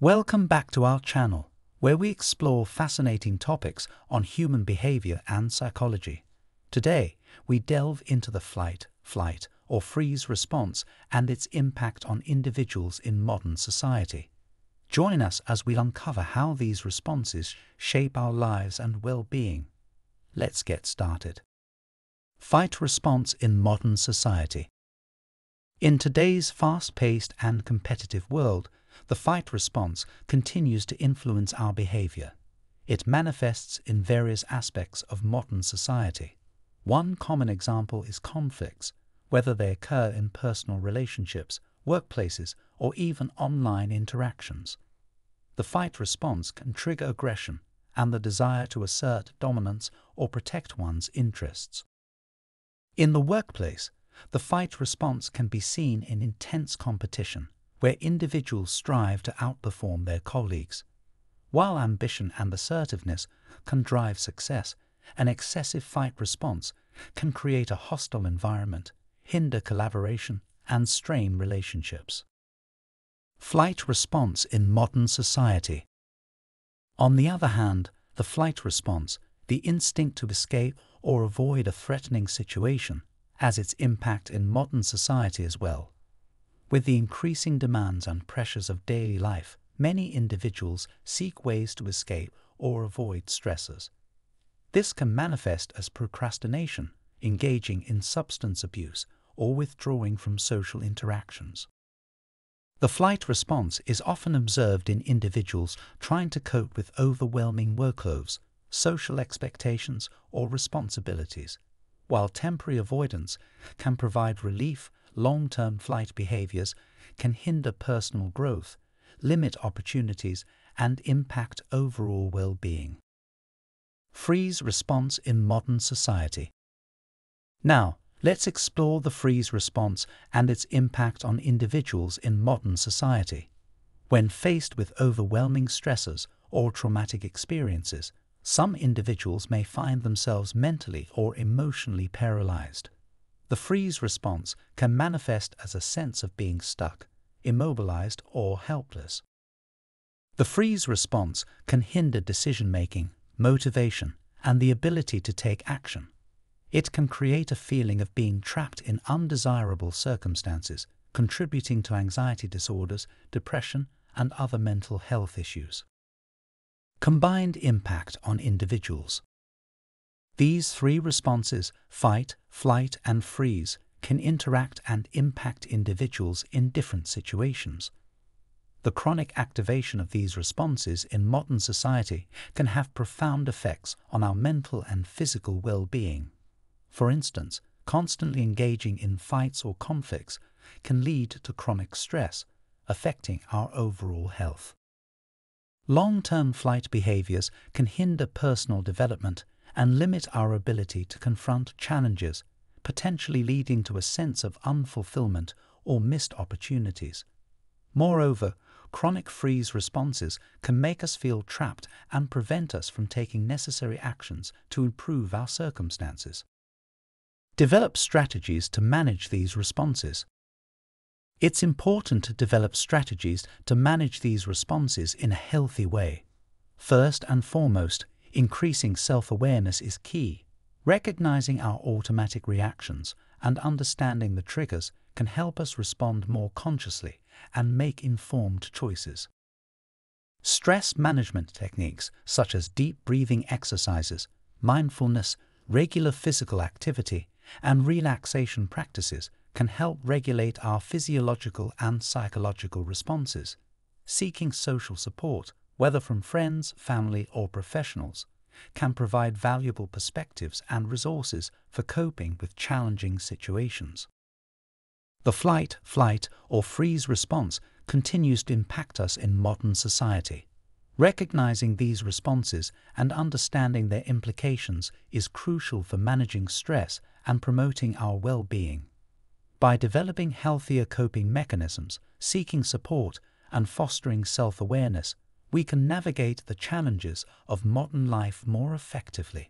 Welcome back to our channel, where we explore fascinating topics on human behavior and psychology. Today, we delve into the fight, flight, or freeze response and its impact on individuals in modern society. Join us as we uncover how these responses shape our lives and well-being. Let's get started. Fight response in modern society. In today's fast-paced and competitive world, the fight response continues to influence our behavior. It manifests in various aspects of modern society. One common example is conflicts, whether they occur in personal relationships, workplaces, or even online interactions. The fight response can trigger aggression and the desire to assert dominance or protect one's interests. In the workplace, the fight response can be seen in intense competition, where individuals strive to outperform their colleagues. While ambition and assertiveness can drive success, an excessive fight response can create a hostile environment, hinder collaboration, and strain relationships. Flight response in modern society. On the other hand, the flight response, the instinct to escape or avoid a threatening situation, has its impact in modern society as well. With the increasing demands and pressures of daily life, many individuals seek ways to escape or avoid stressors. This can manifest as procrastination, engaging in substance abuse, or withdrawing from social interactions. The flight response is often observed in individuals trying to cope with overwhelming workloads, social expectations, or responsibilities. While temporary avoidance can provide relief, long-term flight behaviors can hinder personal growth, limit opportunities, and impact overall well-being. Freeze response in modern society. Now, let's explore the freeze response and its impact on individuals in modern society. When faced with overwhelming stressors or traumatic experiences, some individuals may find themselves mentally or emotionally paralyzed. The freeze response can manifest as a sense of being stuck, immobilized, or helpless. The freeze response can hinder decision-making, motivation, and the ability to take action. It can create a feeling of being trapped in undesirable circumstances, contributing to anxiety disorders, depression, and other mental health issues. Combined impact on individuals. These three responses, fight, flight, and freeze, can interact and impact individuals in different situations. The chronic activation of these responses in modern society can have profound effects on our mental and physical well-being. For instance, constantly engaging in fights or conflicts can lead to chronic stress, affecting our overall health. Long-term flight behaviors can hinder personal development and limit our ability to confront challenges, potentially leading to a sense of unfulfillment or missed opportunities. Moreover, chronic freeze responses can make us feel trapped and prevent us from taking necessary actions to improve our circumstances. Develop strategies to manage these responses. It's important to develop strategies to manage these responses in a healthy way. First and foremost, increasing self-awareness is key. Recognizing our automatic reactions and understanding the triggers can help us respond more consciously and make informed choices. Stress management techniques such as deep breathing exercises, mindfulness, regular physical activity, and relaxation practices can help regulate our physiological and psychological responses. Seeking social support, whether from friends, family, or professionals, can provide valuable perspectives and resources for coping with challenging situations. The flight, flight, or freeze response continues to impact us in modern society. Recognizing these responses and understanding their implications is crucial for managing stress and promoting our well-being. By developing healthier coping mechanisms, seeking support, and fostering self-awareness, we can navigate the challenges of modern life more effectively.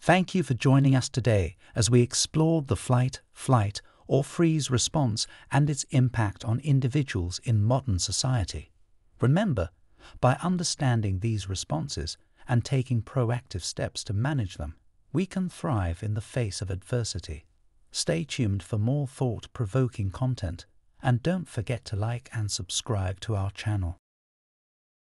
Thank you for joining us today as we explored the fight, flight, or freeze response and its impact on individuals in modern society. Remember, by understanding these responses and taking proactive steps to manage them, we can thrive in the face of adversity. Stay tuned for more thought-provoking content, and don't forget to like and subscribe to our channel.